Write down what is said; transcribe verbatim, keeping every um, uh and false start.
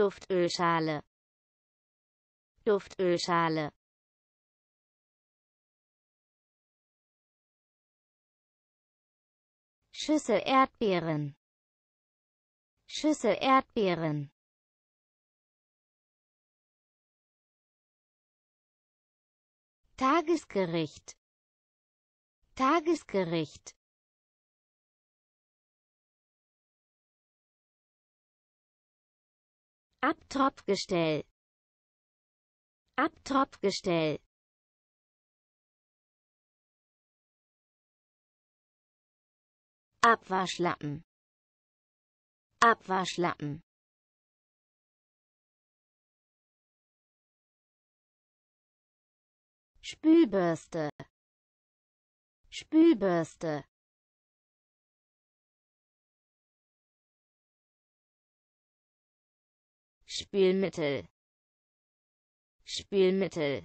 Duftölschale, Duftölschale, Schüssel Erdbeeren, Schüssel Erdbeeren, Tagesgericht, Tagesgericht, Abtropfgestell, Abtropfgestell, Abwaschlappen, Abwaschlappen, Spülbürste, Spülbürste, Spülmittel, Spülmittel,